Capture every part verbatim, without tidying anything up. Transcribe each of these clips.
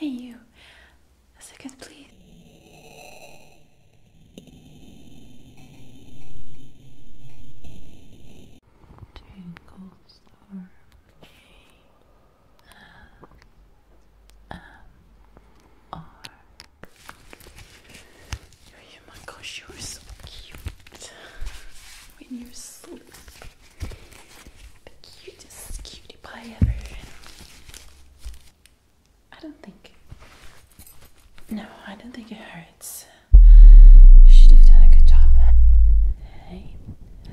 Hey you, a second please. Jingle Star. Um, um, oh my gosh, you're so cute when you're asleep. The cutest cutie pie ever. I don't think. No, I don't think it hurts. You should have done a good job. Hey,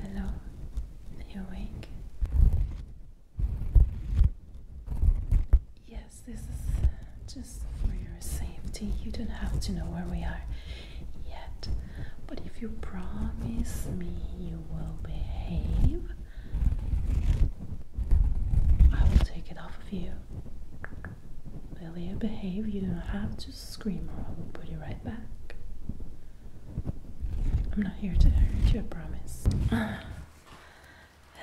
hello. Are you awake? Yes, this is just for your safety. You don't have to know where we are yet. But if you promise me you will behave, I will take it off of you. Will you behave? You don't have to scream or I will put you right back. I'm not here to hurt you, I promise.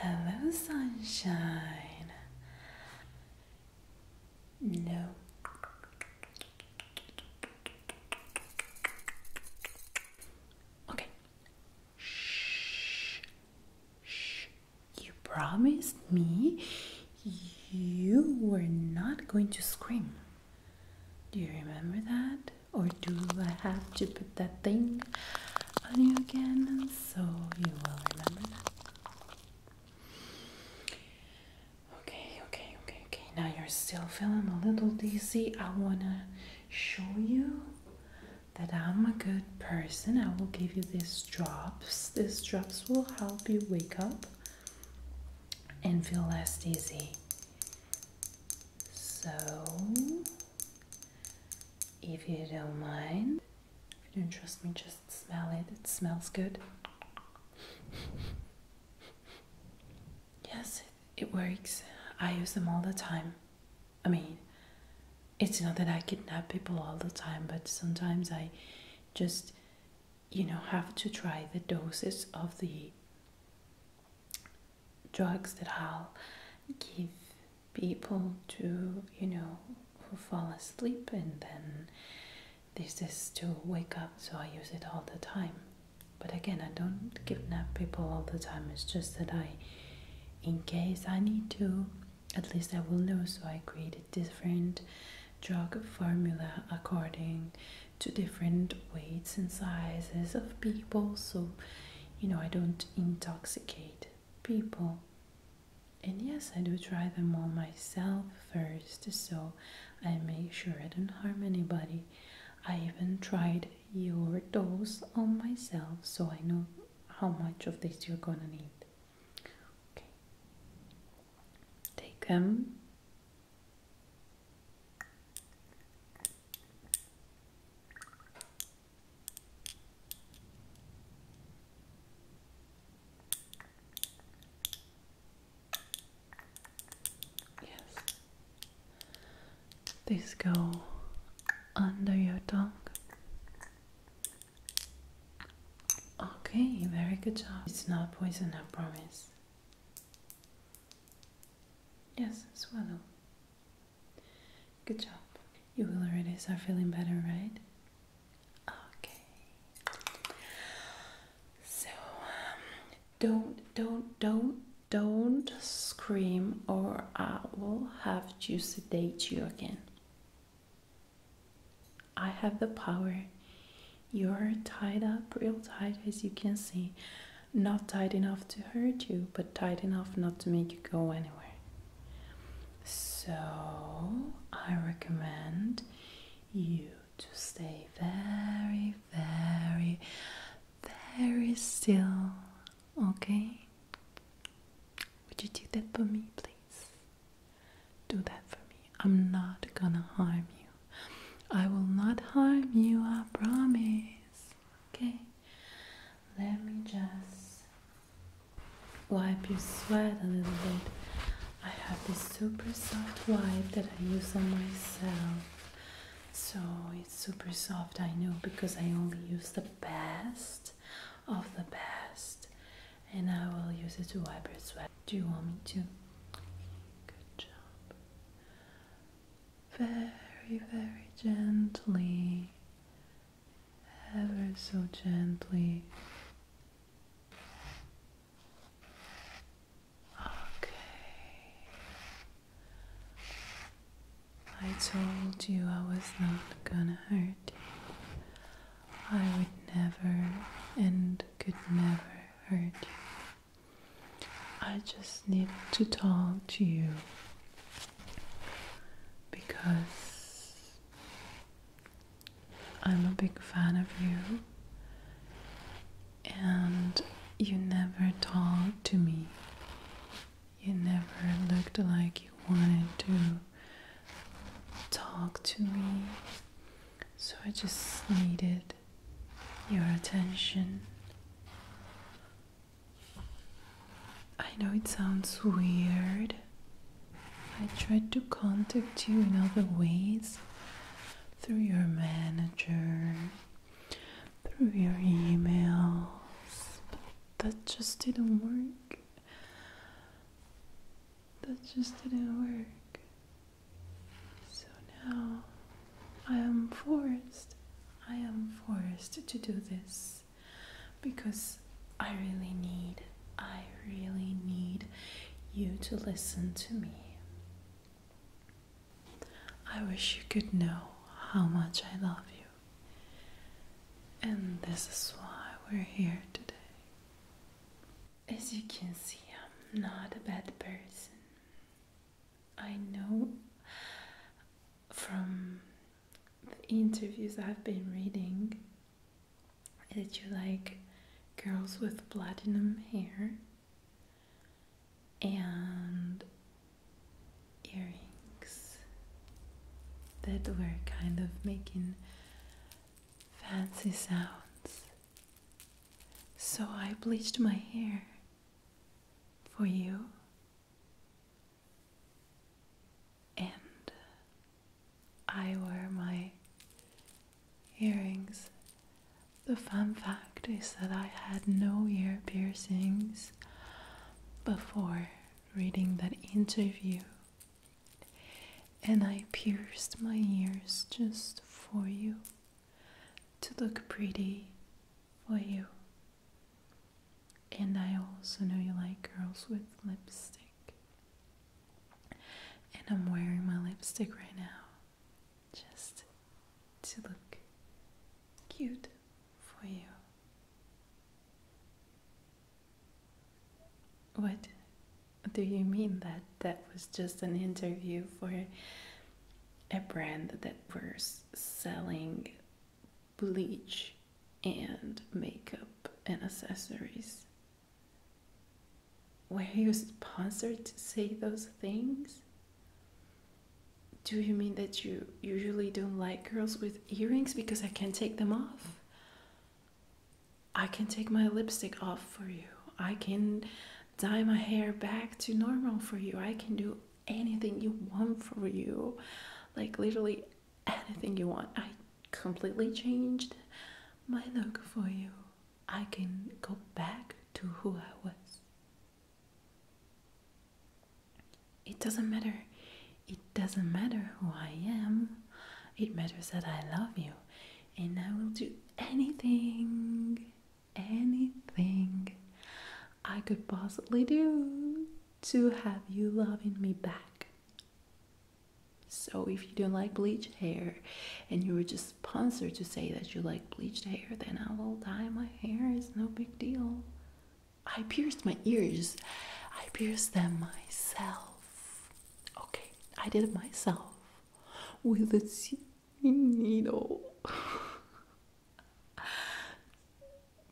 Hello, sunshine. No. Okay. Shh. Shh. You promised me you were not going to scream. Do you remember that? Or do I have to put that thing on you again? So you will remember that. Okay, okay, okay, okay. Now you're still feeling a little dizzy. I wanna show you that I'm a good person. I will give you these drops. These drops will help you wake up and feel less dizzy. So, if you don't mind, if you don't trust me, just smell it. It smells good. Yes, it, it works. I use them all the time. I mean, it's not that I kidnap people all the time, but sometimes I just, you know, have to try the doses of the drugs that I'll give people to, you know, who fall asleep, and then this is to wake up, so I use it all the time. But again, I don't kidnap people all the time. It's just that I, in case I need to, at least I will know, so I create a different drug formula according to different weights and sizes of people, so, you know, I don't intoxicate people. And yes, I do try them all myself first, so I make sure I don't harm anybody. I even tried your dose on myself, so I know how much of this you're gonna need. Okay. Take them. These go under your tongue. Okay, very good job. It's not poison, I promise. Yes, swallow. Good job. You will already start feeling better, right? Okay. So, um, don't, don't, don't, don't scream or I will have to sedate you again. I have the power. You're tied up real tight, as you can see. Not tight enough to hurt you, but tight enough not to make you go anywhere. So I recommend you to stay very, very, very still, okay? Would you do that for me, please? Do that for me. I'm not gonna harm you. I will not harm you, I promise. Okay? Let me just wipe your sweat a little bit. I have this super soft wipe that I use on myself. So it's super soft, I know, because I only use the best of the best. And I will use it to wipe your sweat. Do you want me to? Good job. Very, very gently, ever so gently. Okay. I told you I was not gonna hurt you. I would never and could never hurt you. I just needed to talk to you because I'm a big fan of you, and you never talked to me. You never looked like you wanted to talk to me, so I just needed your attention. I know it sounds weird. I tried to contact you in other ways, through your manager, through your emails, but that just didn't work. That just didn't work. So now I am forced, I am forced to do this because I really need, I really need you to listen to me. I wish you could know how much I love you, and this is why we're here today. As you can see, I'm not a bad person. I know from the interviews I've been reading that you like girls with platinum hair and earrings that were kind of making fancy sounds. So I bleached my hair for you, and I wear my earrings. The fun fact is that I had no ear piercings before reading that interview. And I pierced my ears just for you, to look pretty for you. And I also know you like girls with lipstick. And I'm wearing my lipstick right now, just to look cute for you. What? Do you mean that that was just an interview for a brand that was selling bleach and makeup and accessories? Were you sponsored to say those things? Do you mean that you usually don't like girls with earrings because I can take them off? I can take my lipstick off for you. I can dye my hair back to normal for you. I can do anything you want for you. Like literally anything you want. I completely changed my look for you. I can go back to who I was. It doesn't matter. It doesn't matter who I am. It matters that I love you. And I will do anything, anything I could possibly do to have you loving me back. So if you don't like bleached hair and you were just sponsored to say that you like bleached hair, then I will dye my hair. It's no big deal. I pierced my ears. I pierced them myself. Okay, I did it myself with a sewing needle.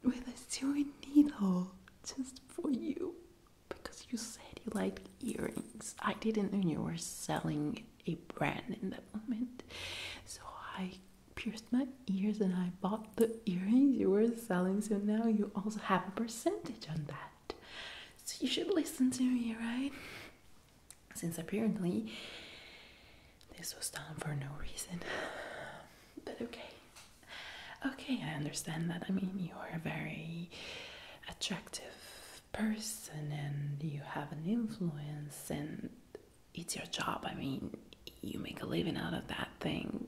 With a sewing needle. Just for you, because you said you liked earrings. I didn't know you were selling a brand in that moment, so I pierced my ears and I bought the earrings you were selling, so now you also have a percentage on that. So you should listen to me, right? Since apparently this was done for no reason. But okay, okay, I understand that. I mean, you are very attractive person and you have an influence and it's your job. I mean, you make a living out of that thing,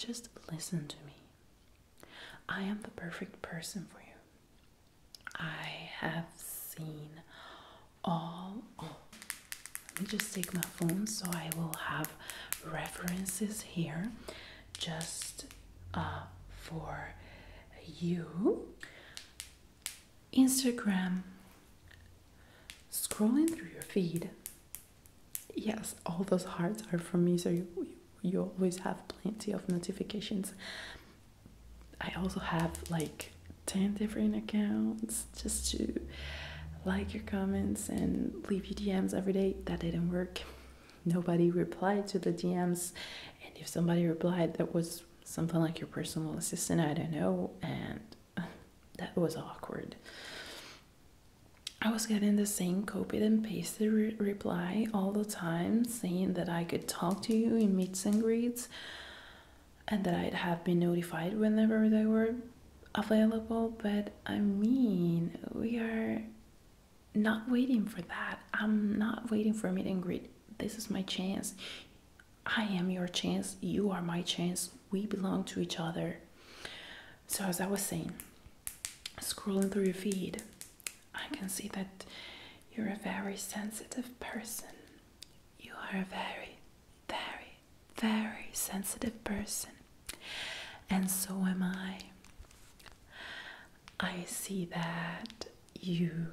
Just listen to me. I am the perfect person for you. I have seen all... Oh, let me just take my phone so I will have references here just uh, for you. Instagram, scrolling through your feed. Yes, all those hearts are from me, so you, you, you always have plenty of notifications. I also have like ten different accounts just to like your comments and leave you D Ms every day. That didn't work. Nobody replied to the D Ms, and if somebody replied, that was something like your personal assistant, I don't know, and that was awkward. I was getting the same copied and pasted re reply all the time, saying that I could talk to you in meets and greets, and that I'd have been notified whenever they were available. But I mean, we are not waiting for that. I'm not waiting for a meet and greet. This is my chance. I am your chance. You are my chance. We belong to each other. So as I was saying, scrolling through your feed, I can see that you're a very sensitive person. You are a very, very, very sensitive person. And so am I. I see that you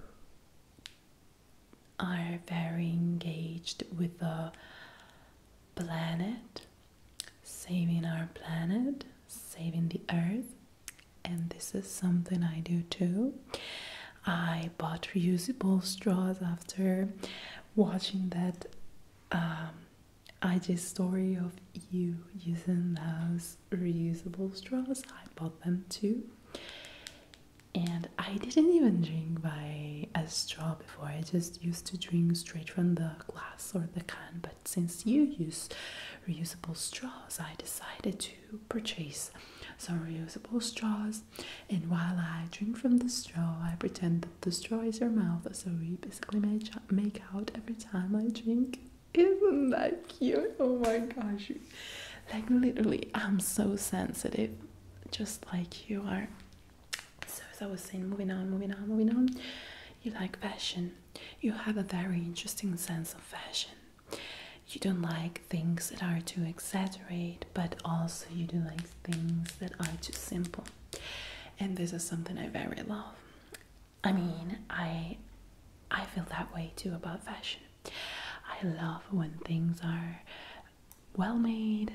are very engaged with the planet, saving our planet, saving the earth. And this is something I do too. I bought reusable straws after watching that um, I G story of you using those reusable straws. I bought them too. And I didn't even drink by a straw before. I just used to drink straight from the glass or the can. But since you use reusable straws, I decided to purchase some reusable straws. And while I drink from the straw, I pretend that the straw is your mouth. So we basically make out every time I drink. Isn't that cute? Oh my gosh. Like literally, I'm so sensitive. Just like you are. So as I was saying, moving on, moving on, moving on. You like fashion. You have a very interesting sense of fashion. You don't like things that are too exaggerated, but also you do like things that are too simple. And this is something I very love. I mean, I, I feel that way too about fashion. I love when things are well made.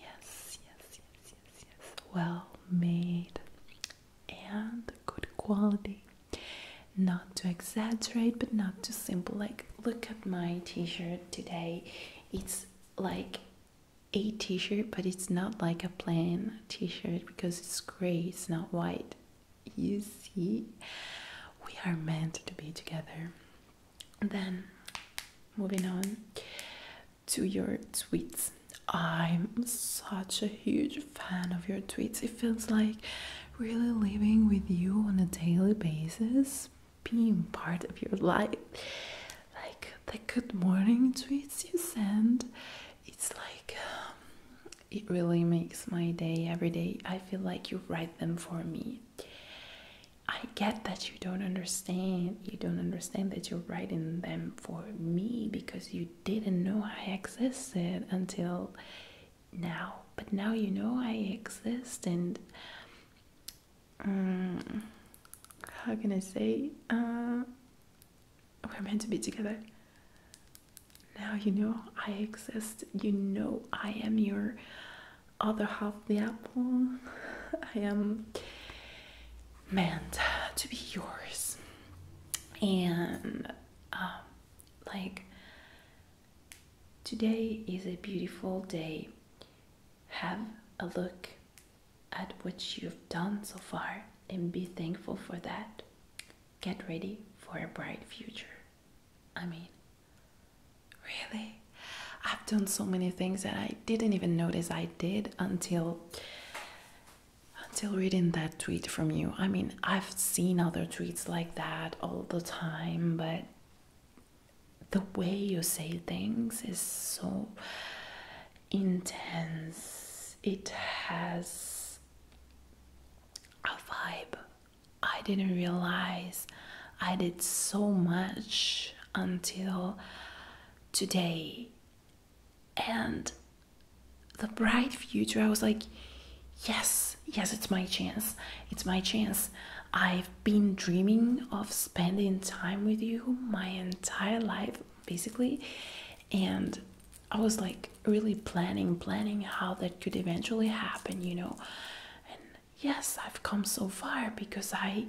Yes, yes, yes, yes, yes. Well made. And good quality, not to exaggerate, but not too simple. Like, look at my t-shirt today. It's like a t-shirt, but it's not like a plain t-shirt because it's gray, it's not white. You see, we are meant to be together. Then moving on to your tweets. I'm such a huge fan of your tweets. It feels like really living with you on a daily basis, being part of your life. Like the good morning tweets you send, it's like, um, it really makes my day every day. I feel like you write them for me. I get that you don't understand. You don't understand that you're writing them for me because you didn't know I existed until now. But now you know I exist, and um, how can I say? Uh, we're meant to be together. Now you know I exist. You know I am your other half of the apple. I am meant to be yours, and um, like today is a beautiful day. Have a look at what you've done so far and be thankful for that. Get ready for a bright future. I mean, really, I've done so many things that I didn't even notice I did until Until reading that tweet from you. I mean, I've seen other tweets like that all the time, but the way you say things is so intense. it has a vibe. I didn't realize I did so much until today, and the bright future, I was like, yes, yes, it's my chance, it's my chance. I've been dreaming of spending time with you my entire life, basically, and I was like really planning, planning how that could eventually happen, you know. And yes, I've come so far because I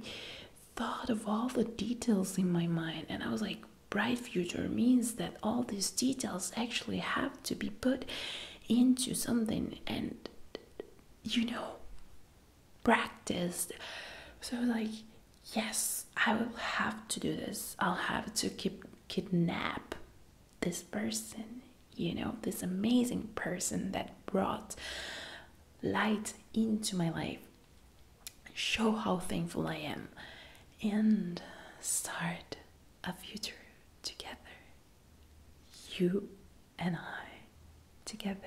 thought of all the details in my mind, and I was like, bright future means that all these details actually have to be put into something and, you know, practiced. So like, yes, I will have to do this. I'll have to keep kidnap this person, you know, this amazing person that brought light into my life. Show how thankful I am and start a future together. You and I together.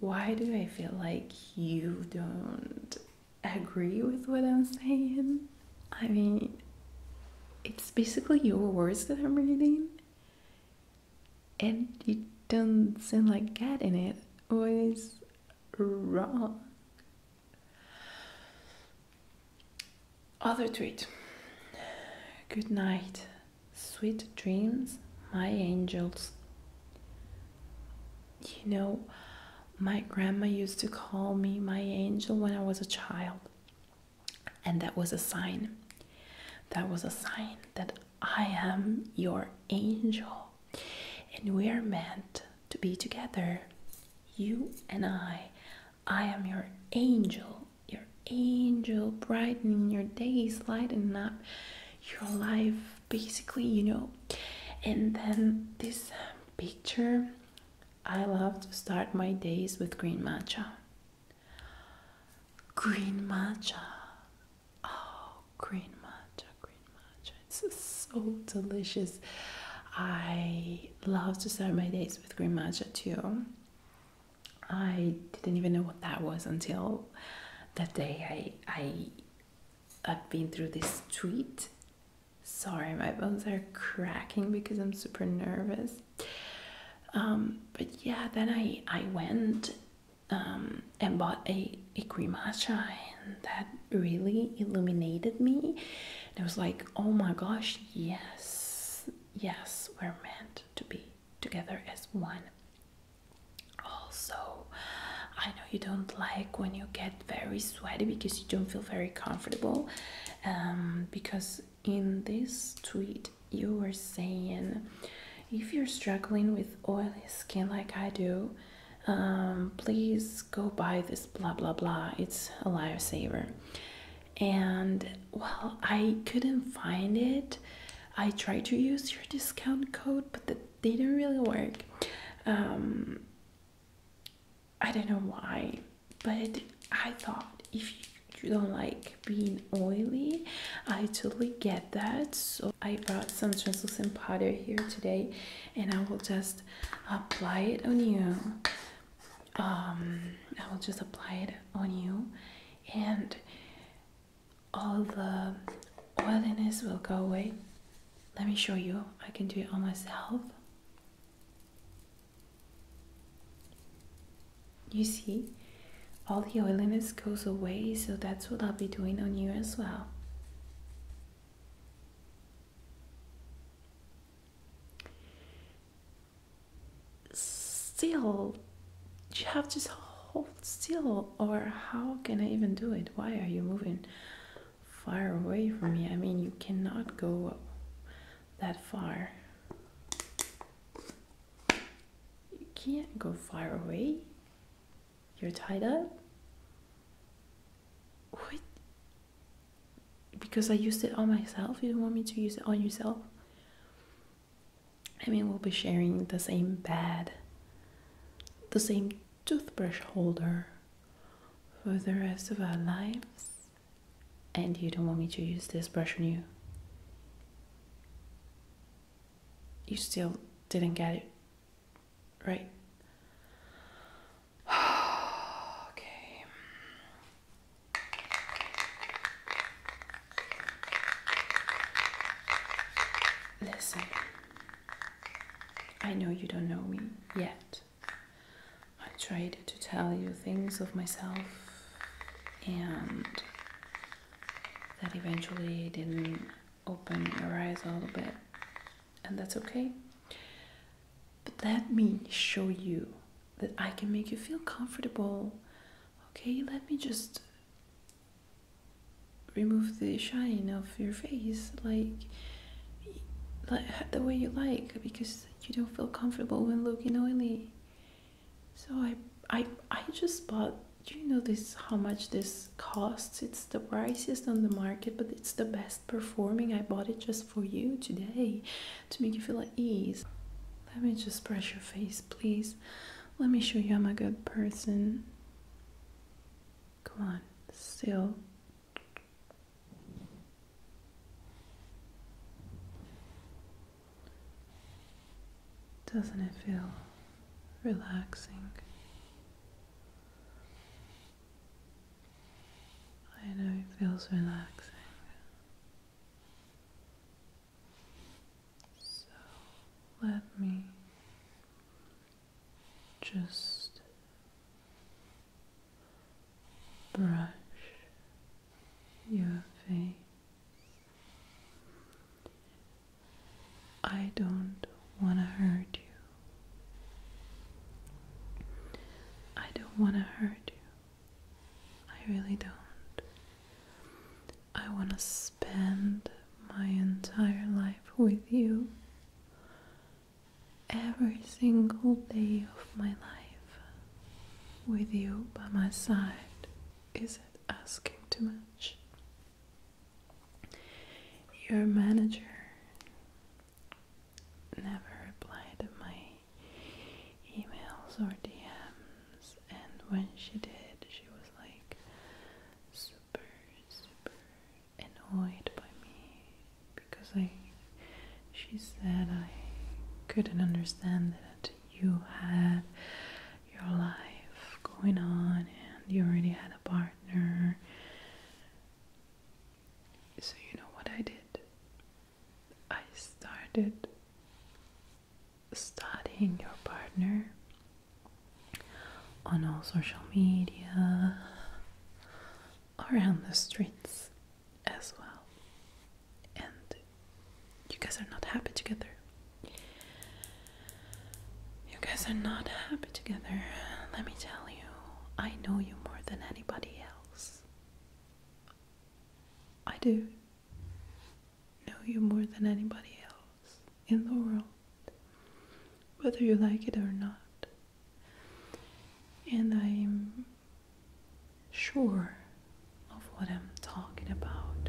Why do I feel like you don't agree with what I'm saying? I mean, it's basically your words that I'm reading, and you don't seem like getting it. What is wrong? Other tweet. Good night, sweet dreams, my angels. You know, my grandma used to call me my angel when I was a child, and that was a sign. That was a sign that I am your angel, and we are meant to be together, you and I. I am your angel, your angel brightening your days, lighting up your life, basically, you know. And then this picture, I love to start my days with green matcha. Green matcha. Oh, green matcha, green matcha. It's so delicious. I love to start my days with green matcha too. I didn't even know what that was until that day. I, I, I've been through this tweet. Sorry, my bones are cracking because I'm super nervous. Um, but yeah, then I, I went um, and bought a, a green matcha, and that really illuminated me. And I was like, oh my gosh, yes, yes, we're meant to be together as one. Also, I know you don't like when you get very sweaty because you don't feel very comfortable. Um, because in this tweet, you were saying, if you're struggling with oily skin like I do, um, please go buy this blah blah blah, it's a lifesaver. And well, I couldn't find it. I tried to use your discount code, but that didn't really work. Um, I don't know why, but I thought if you you don't like being oily, I totally get that. So I brought some translucent powder here today, and I will just apply it on you. um I will just apply it on you, and all the oiliness will go away. Let me show you. I can do it on myself. You see, all the oiliness goes away, so that's what I'll be doing on you as well. Still, you have to hold still, or how can I even do it? Why are you moving far away from me? I mean, you cannot go that far. You can't go far away. You're tied up? What? Because I used it on myself, you don't want me to use it on yourself? I mean, we'll be sharing the same bed, the same toothbrush holder for the rest of our lives, and you don't want me to use this brush on you? You still didn't get it, right? I know you don't know me yet. I tried to tell you things of myself, and that eventually didn't open your eyes a little bit, and that's okay. But let me show you that I can make you feel comfortable, okay? Let me just remove the shine of your face, like, like the way you like, because you don't feel comfortable when looking oily. So I, I, I just bought, do you know this, how much this costs? It's the priciest on the market, but it's the best performing. I bought it just for you today, to make you feel at ease. Let me just brush your face, please. Let me show you I'm a good person. Come on, still. Doesn't it feel relaxing? I know it feels relaxing. So let me just brush your face. I don't want to hurt you. want to hurt you. I really don't. I want to spend my entire life with you. Every single day of my life with you by my side. Is it asking too much? Your manager never replied to my emails or D Ms. When she did, she was like super, super annoyed by me because I, she said I couldn't understand that you had your life going on and you already had a partner. So you know what I did? I started studying your partner on all social media, around the streets as well, and you guys are not happy together. You guys are not happy together. Let me tell you, I know you more than anybody else. I do know you more than anybody else in the world, whether you like it or not. And I'm sure of what I'm talking about.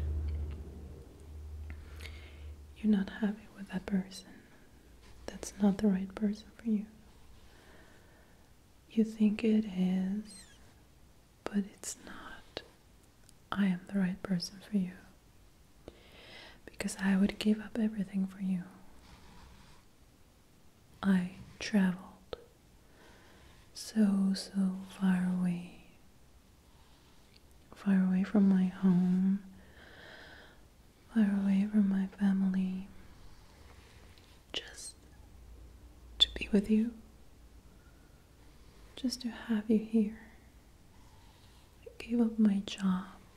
You're not happy with that person. That's not the right person for you. You think it is, but it's not. I am the right person for you. Because I would give up everything for you. I travel so, so far away, far away from my home, far away from my family, just to be with you, just to have you here. I gave up my job,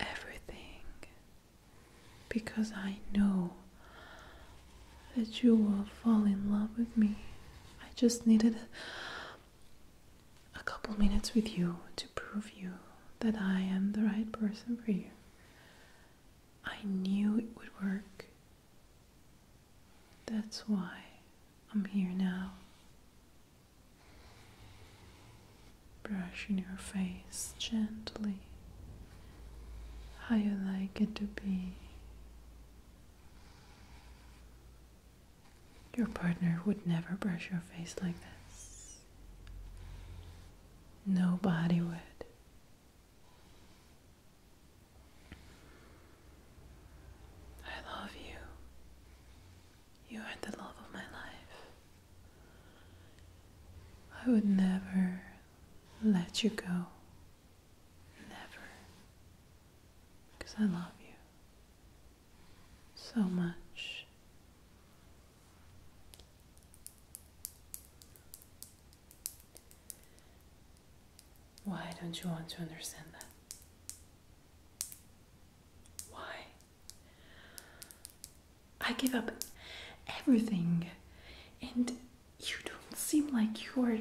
everything, because I know that you will fall in love with me. I just needed a couple minutes with you to prove you that I am the right person for you. I knew it would work. That's why I'm here now. Brushing your face gently, how you like it to be. Your partner would never brush your face like this. Nobody would. I love you. You are the love of my life. I would never let you go. Never. Because I love you so much. don't you want to understand that? Why? I give up everything, and you don't seem like you are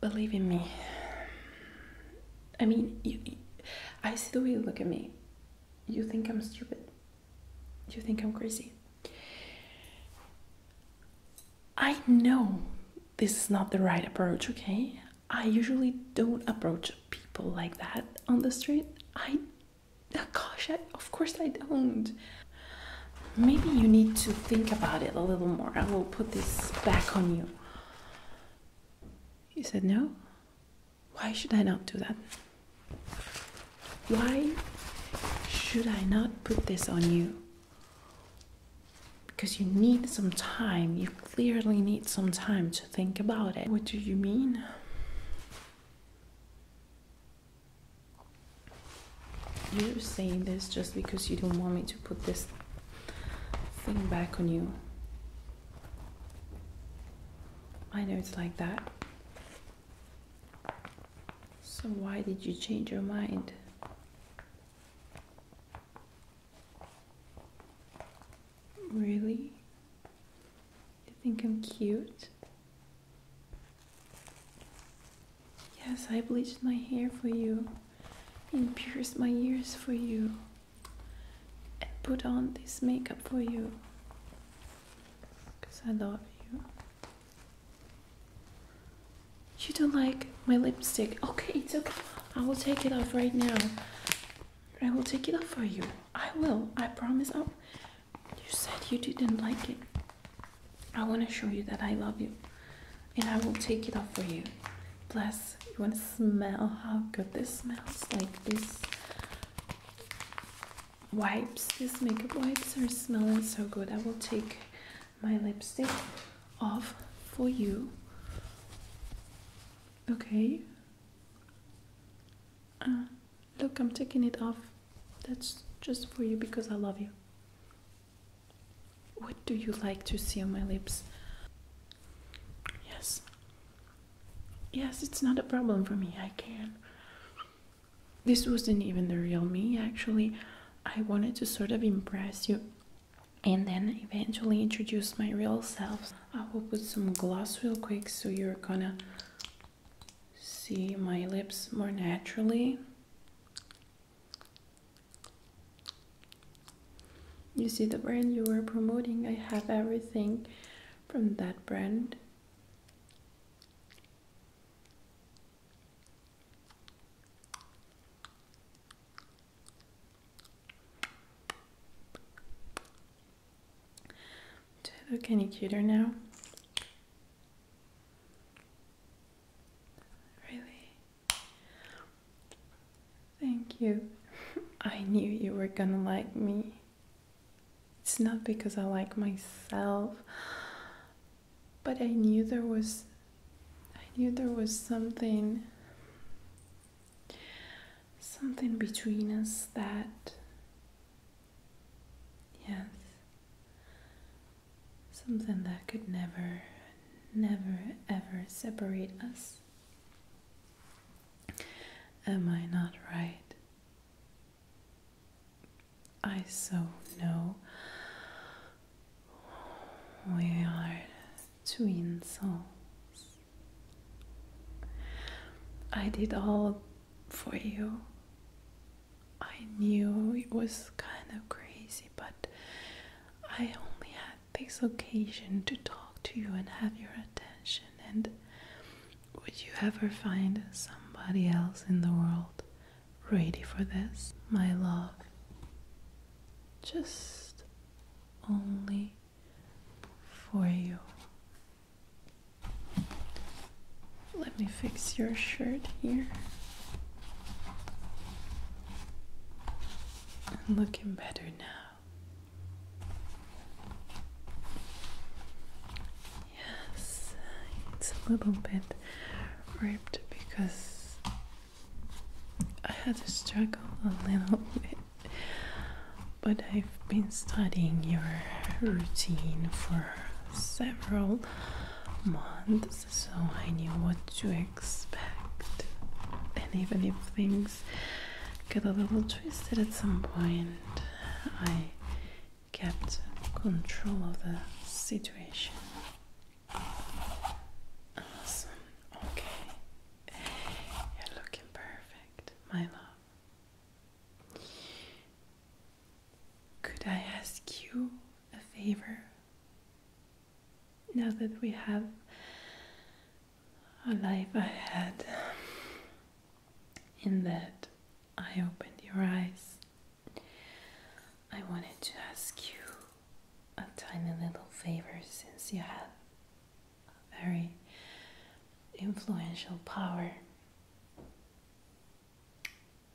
believing me. I mean, you, you, I see the way you look at me. You think I'm stupid. You think I'm crazy. I know this is not the right approach, okay? I usually don't approach people like that on the street. I, gosh, I, of course I don't. Maybe you need to think about it a little more. I will put this back on you. You said no? Why should I not do that? Why should I not put this on you? Because you need some time. You clearly need some time to think about it. What do you mean? You're saying this just because you don't want me to put this thing back on you. I know it's like that. So why did you change your mind? Really? You think I'm cute? Yes, I bleached my hair for you and pierced my ears for you and put on this makeup for you because I love you. You don't like my lipstick. Okay, it's okay. I will take it off right now. I will take it off for you. I will. I promise. I'll... You said you didn't like it. I want to show you that I love you. And I will take it off for you. Plus, you want to smell how good this smells. Like this wipes, these makeup wipes are smelling so good. I will take my lipstick off for you. Okay. Uh, look, I'm taking it off. That's just for you because I love you. What do you like to see on my lips? Yes. Yes, it's not a problem for me. I can. This wasn't even the real me, actually. I wanted to sort of impress you and then eventually introduce my real self. I will put some gloss real quick so you're gonna see my lips more naturally. You see the brand you were promoting, I have everything from that brand. Do I look any cuter now? Really? Thank you. I knew you were gonna like me. It's not because I like myself, but I knew there was, I knew there was something, something between us that, yes, something that could never, never, ever separate us. Am I not right? I so know. We are twin souls. I did all for you. I knew it was kind of crazy, but I only had this occasion to talk to you and have your attention. And would you ever find somebody else in the world ready for this? My love, just only for you. Let me fix your shirt here. I'm looking better now. Yes, it's a little bit ripped because I had to struggle a little bit. But I've been studying your routine for several months, so I knew what to expect. And even if things get a little twisted at some point, I kept control of the situation. Awesome. Okay. You're looking perfect, my love. Could I ask you a favor? Now that we have a life ahead, in that I opened your eyes, I wanted to ask you a tiny little favor, since you have a very influential power.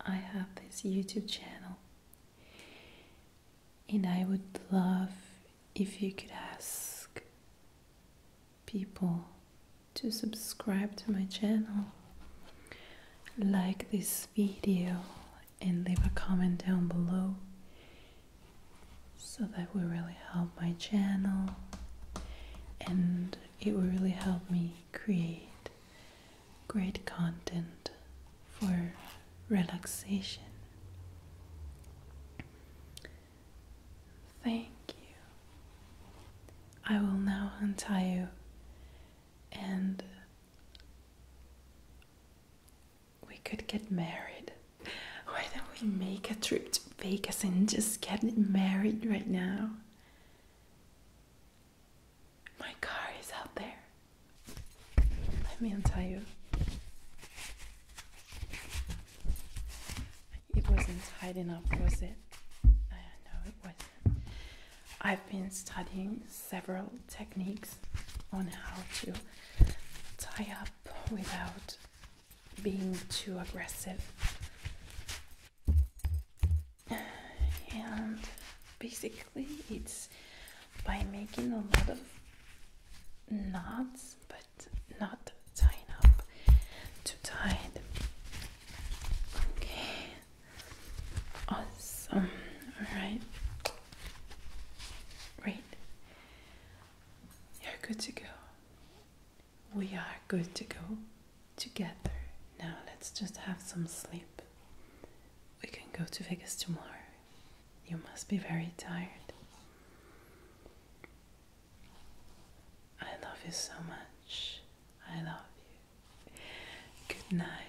I have this YouTube channel, and I would love if you could ask people to subscribe to my channel, like this video, and leave a comment down below, so that will really help my channel, and it will really help me create great content for relaxation. Thank you. I will now untie you, and we could get married. Why don't we make a trip to Vegas and just get married right now? My car is out there. Let me untie you. It wasn't tight enough, was it? I know it wasn't. I've been studying several techniques on how to tie up without being too aggressive, and basically it's by making a lot of knots, but not tying up too tight. Okay, awesome. All right, great, you're good to go. We are good to go together. Now let's just have some sleep. We can go to Vegas tomorrow. You must be very tired. I love you so much. I love you. Good night.